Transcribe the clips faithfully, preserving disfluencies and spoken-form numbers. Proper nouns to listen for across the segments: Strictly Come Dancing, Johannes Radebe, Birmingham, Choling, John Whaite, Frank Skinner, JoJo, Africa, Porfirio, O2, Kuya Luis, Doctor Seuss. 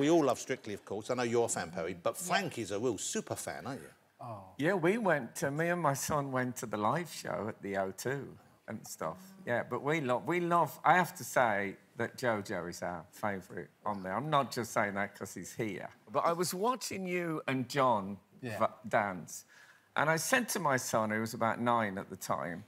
We all love Strictly, of course. I know you're a fan, Perry, but Frank is a real super fan, aren't you? Oh. Yeah, we went to, me and my son went to the live show at the O two and stuff. Yeah, but we love, we love, I have to say that JoJo is our favourite on there. I'm not just saying that because he's here. But I was watching you and John yeah. dance, and I said to my son, who was about nine at the time,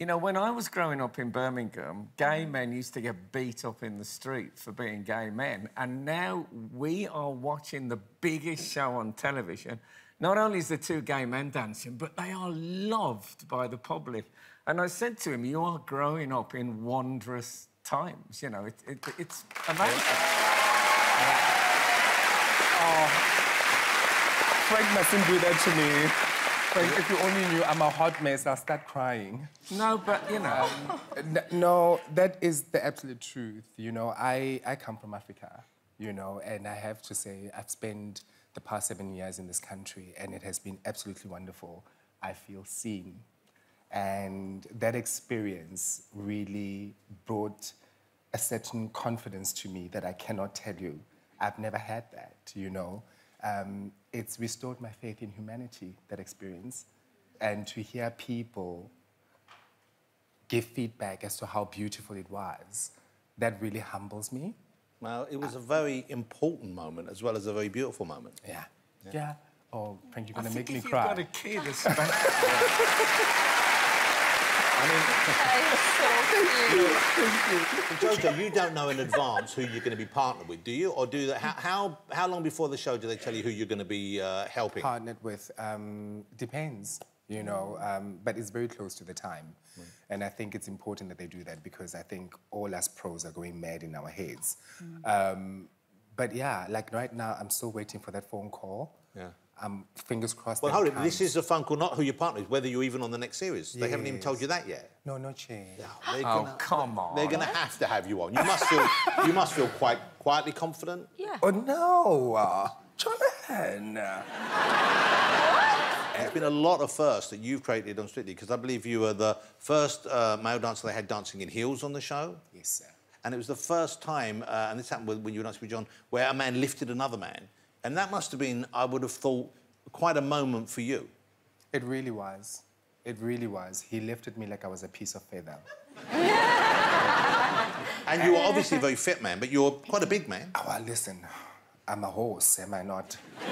you know, when I was growing up in Birmingham, gay men used to get beat up in the street for being gay men, and now we are watching the biggest show on television. Not only is the two gay men dancing, but they are loved by the public. And I said to him, you are growing up in wondrous times, you know, it, it, it's amazing. Yeah. Oh. Frank mustn't do that to me. Frank, if you only knew I'm a hot mess, I'll start crying. No, but, you know... Um, no, that is the absolute truth, you know. I, I come from Africa, you know, and I have to say I've spent the past seven years in this country and it has been absolutely wonderful. I feel seen. And that experience really brought a certain confidence to me that I cannot tell you. I've never had that, you know. Um, it's restored my faith in humanity, that experience. And to hear people give feedback as to how beautiful it was, that really humbles me. Well, it was uh, a very important moment as well as a very beautiful moment. Yeah. Yeah. yeah. Oh, Frank, you're going to make me cry. I think if you've got a kid, especially... I mean, so cute. JoJo, you don't know in advance who you're going to be partnered with, do you? Or do that? How, how how long before the show do they tell you who you're going to be uh, helping? Partnered with um, depends, you know, um, but it's very close to the time, right. And I think it's important that they do that because I think all us pros are going mad in our heads. Mm. Um, but yeah, like right now, I'm still waiting for that phone call. Yeah. Um, fingers crossed. Well, hold it. This is a phone call, not who your partner is, whether you're even on the next series. Yes. They haven't even told you that yet. No, not yet. No, they're gonna, oh, come on. They're going to have to have you on. You must feel, you must feel quite quietly confident. Yeah. Oh no, uh, Jonathan. There's been a lot of firsts that you've created on Strictly because I believe you were the first uh, male dancer they had dancing in heels on the show. Yes, sir. And it was the first time, uh, and this happened when you were dancing with John, where a man lifted another man. And that must have been, I would have thought, quite a moment for you. It really was. It really was. He lifted me like I was a piece of feather. And you were obviously a very fit man, but you were quite a big man. Oh, well, listen, I'm a horse, am I not? I'm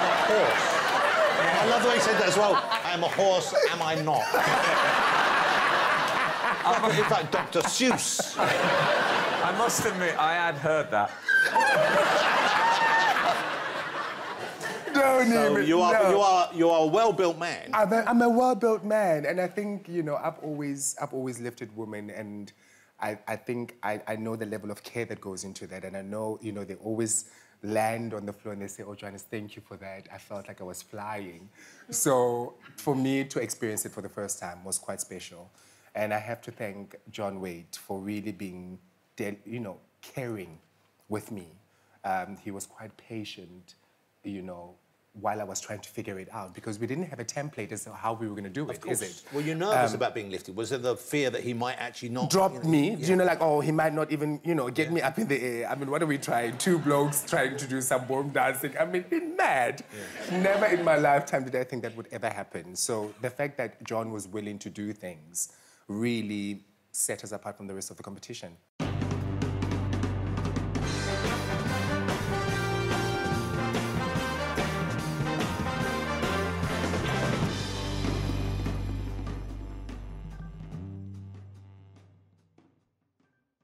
a horse. I love the way he said that as well. I'm a horse, am I not? Like, it's like Doctor Seuss. I must admit, I had heard that. Don't so even, you are, no. you are, you are a well-built man. I'm a, I'm a well-built man, and I think you know I've always, I've always lifted women, and I, I think I, I know the level of care that goes into that, and I know you know they always land on the floor and they say, "Oh, Johannes, thank you for that. I felt like I was flying." So for me to experience it for the first time was quite special. And I have to thank John Whaite for really being, you know, caring with me. Um, he was quite patient, you know, while I was trying to figure it out because we didn't have a template as to how we were going to do it, is it? Were you nervous um, about being lifted? Was there the fear that he might actually not... Drop you know, me, yeah. you know, like, oh, he might not even, you know, get yeah. me up in the air. I mean, what are we trying? Two blokes trying to do some ballroom dancing. I mean, be mad. Yeah. Never in my lifetime did I think that would ever happen. So the fact that John was willing to do things really set us apart from the rest of the competition.